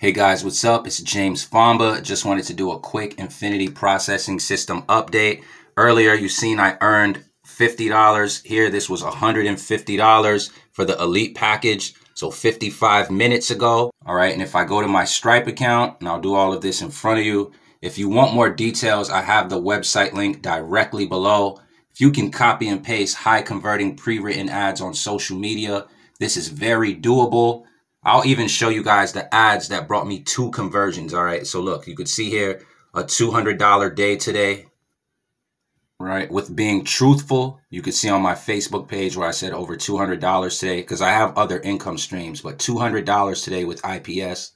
Hey guys, what's up? It's James Fomba. Just wanted to do a quick Infinity Processing System update. Earlier, you seen I earned $50. Here, this was $150 for the Elite package. So 55 minutes ago. All right, and if I go to my Stripe account, and I'll do all of this in front of you. If you want more details, I have the website link directly below. If you can copy and paste high converting pre-written ads on social media, this is very doable. I'll even show you guys the ads that brought me 2 conversions. All right, so look, you could see here a $200 day today, right? With being truthful, you could see on my Facebook page where I said over $200 today, because I have other income streams, but $200 today with IPS.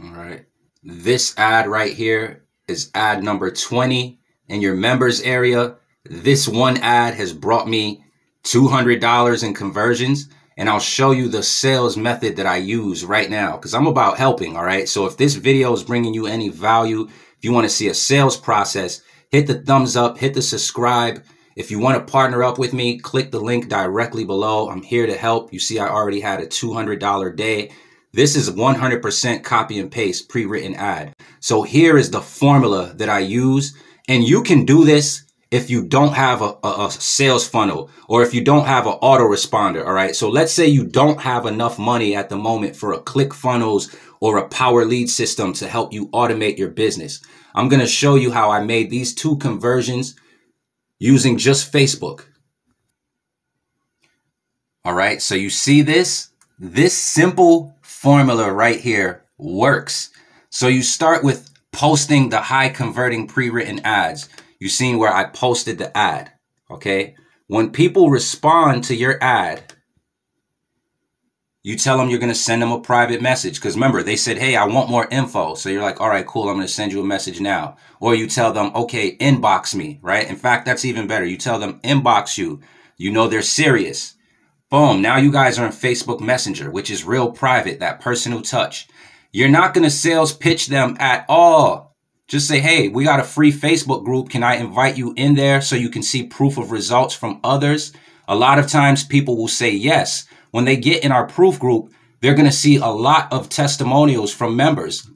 All right. This ad right here is ad number 20 in your members area. This one ad has brought me $200 in conversions. And I'll show you the sales method that I use right now, because I'm about helping, all right? So if this video is bringing you any value, if you want to see a sales process, hit the thumbs up, hit the subscribe. If you want to partner up with me, click the link directly below. I'm here to help. You see, I already had a $200 day. This is 100% copy and paste pre-written ad. So here is the formula that I use, and you can do this if you don't have a sales funnel, or if you don't have an autoresponder, all right? So let's say you don't have enough money at the moment for a ClickFunnels or a power lead system to help you automate your business. I'm gonna show you how I made these 2 conversions using just Facebook. All right, so you see this simple formula right here works. So you start with posting the high converting pre-written ads. You've seen where I posted the ad, okay? When people respond to your ad, you tell them you're gonna send them a private message, because remember, they said, hey, I want more info. So you're like, all right, cool, I'm gonna send you a message now. Or you tell them, okay, inbox me, right? In fact, that's even better. You tell them, inbox you. You know they're serious. Boom, now you guys are in Facebook Messenger, which is real private, that personal touch. You're not gonna sales pitch them at all. Just say, hey, we got a free Facebook group. Can I invite you in there so you can see proof of results from others? A lot of times people will say yes. When they get in our proof group, they're going to see a lot of testimonials from members.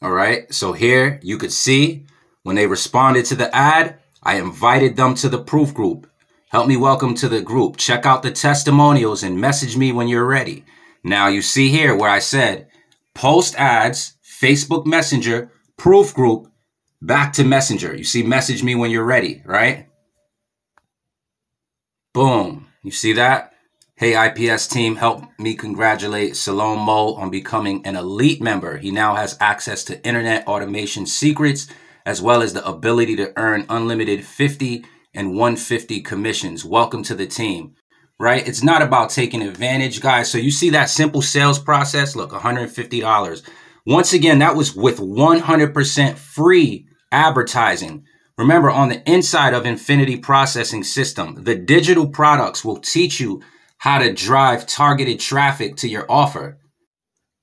All right. So here you could see when they responded to the ad, I invited them to the proof group. Help me welcome to the group. Check out the testimonials and message me when you're ready. Now you see here where I said post ads, Facebook Messenger, proof group, back to Messenger. You see, message me when you're ready, right? Boom. You see that? Hey, IPS team, help me congratulate Salim Mo on becoming an Elite member. He now has access to internet automation secrets, as well as the ability to earn unlimited 50 and 150 commissions. Welcome to the team, right? It's not about taking advantage, guys. So you see that simple sales process? Look, $150. Once again, that was with 100% free advertising. Remember, on the inside of Infinity Processing System, the digital products will teach you how to drive targeted traffic to your offer.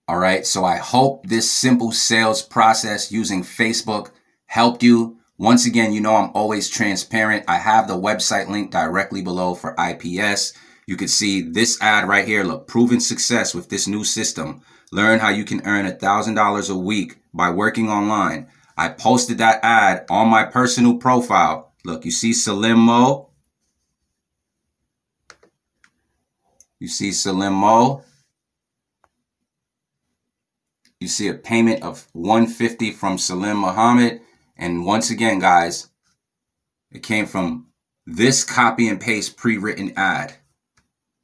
All right, so I hope this simple sales process using Facebook helped you. Once again, you know I'm always transparent. I have the website link directly below for IPS. You can see this ad right here. Look, proven success with this new system. Learn how you can earn $1,000 a week by working online. I posted that ad on my personal profile. Look, you see Salim Mo. You see Salim Mo. You see a payment of $150 from Salim Muhammad. And once again, guys, it came from this copy and paste pre-written ad.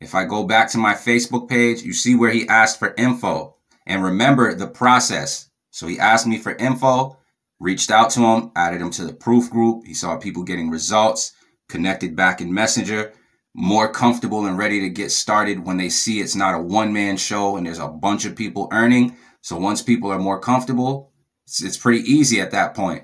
If I go back to my Facebook page, you see where he asked for info. And remember the process. So he asked me for info, reached out to him, added him to the proof group. He saw people getting results, connected back in Messenger, more comfortable and ready to get started when they see it's not a one-man show and there's a bunch of people earning. So once people are more comfortable, it's pretty easy at that point.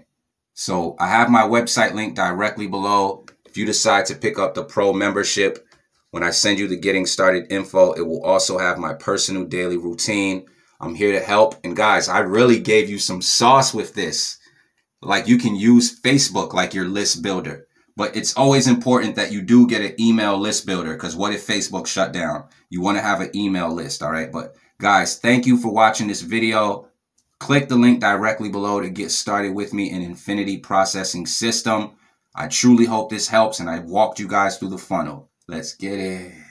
So I have my website link directly below. If you decide to pick up the pro membership, when I send you the getting started info, it will also have my personal daily routine. I'm here to help. And guys, I really gave you some sauce with this. Like, you can use Facebook like your list builder, but it's always important that you do get an email list builder, because what if Facebook shut down? You want to have an email list, all right? But Guys, thank you for watching this video. Click the link directly below to get started with me in Infinity Processing System. I truly hope this helps and I walked you guys through the funnel. Let's get it.